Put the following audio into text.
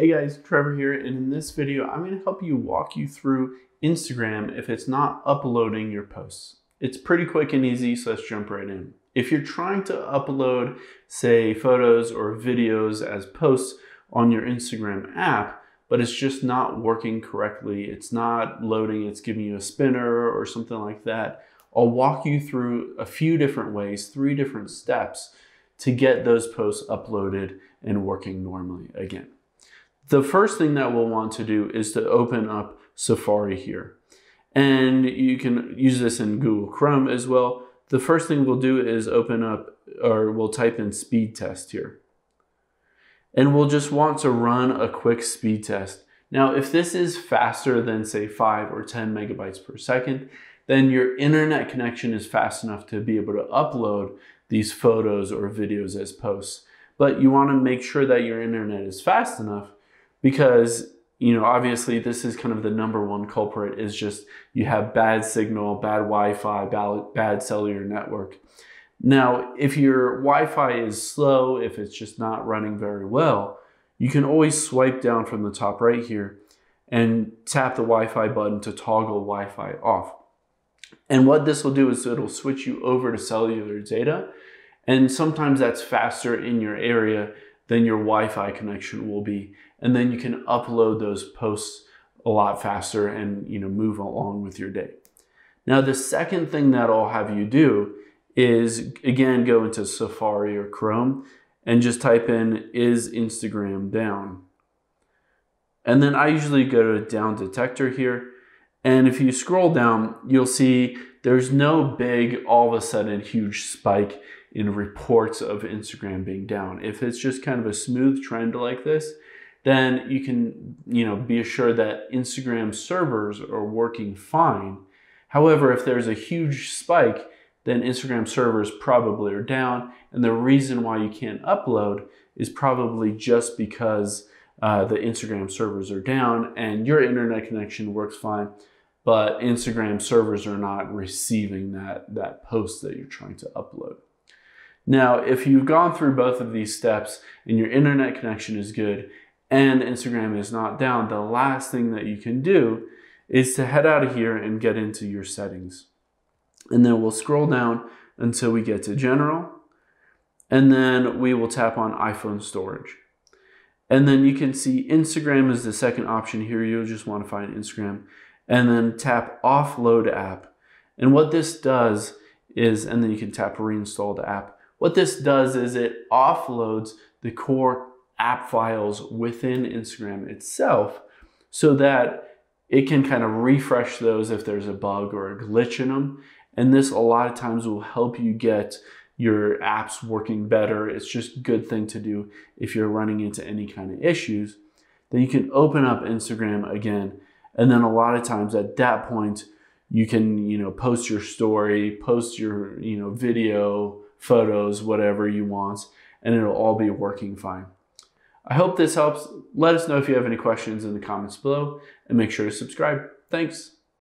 Hey guys, Trevor here, and in this video, I'm going to help you walk you through Instagram if it's not uploading your posts. It's pretty quick and easy, so let's jump right in. If you're trying to upload, say, photos or videos as posts on your Instagram app, but it's just not working correctly, it's not loading, it's giving you a spinner or something like that, I'll walk you through a few different ways, 3 different steps to get those posts uploaded and working normally again. The first thing that we'll want to do is to open up Safari here. And you can use this in Google Chrome as well. The first thing we'll do is open up, or we'll type in speed test here. And we'll just want to run a quick speed test. Now, if this is faster than say 5 or 10 megabytes per second, then your internet connection is fast enough to be able to upload these photos or videos as posts. But you want to make sure that your internet is fast enough, because, you know, obviously this is kind of the number 1 culprit, is just you have bad signal, bad Wi-Fi, bad cellular network. Now, if your Wi-Fi is slow, if it's just not running very well, you can always swipe down from the top right here and tap the Wi-Fi button to toggle Wi-Fi off. And what this will do is it'll switch you over to cellular data. And sometimes that's faster in your area than your Wi-Fi connection will be. And then you can upload those posts a lot faster and, you know, move along with your day. Now, the second thing that I'll have you do is, again, go into Safari or Chrome and just type in, is Instagram down? And then I usually go to Down Detector here. And if you scroll down, you'll see there's no big, all of a sudden, huge spike in reports of Instagram being down. If it's just kind of a smooth trend like this, then you can, you know, be assured that Instagram servers are working fine. However, if there's a huge spike, then Instagram servers probably are down. And the reason why you can't upload is probably just because the Instagram servers are down and your internet connection works fine, but Instagram servers are not receiving that post that you're trying to upload. Now, if you've gone through both of these steps and your internet connection is good and Instagram is not down, the last thing that you can do is to head out of here and get into your settings. And then we'll scroll down until we get to general, and then we will tap on iPhone storage. And then you can see Instagram is the second option here. You'll just want to find Instagram and then tap offload app. And what this does is, and then you can tap reinstalled app. What this does is it offloads the core app files within Instagram itself so that it can kind of refresh those if there's a bug or a glitch in them. And this a lot of times will help you get your apps working better. It's just a good thing to do if you're running into any kind of issues. Then you can open up Instagram again. And then a lot of times at that point, you can, you know, post your story, post your, you know, video, photos, whatever you want, and it'll all be working fine. I hope this helps. Let us know if you have any questions in the comments below, and make sure to subscribe. Thanks.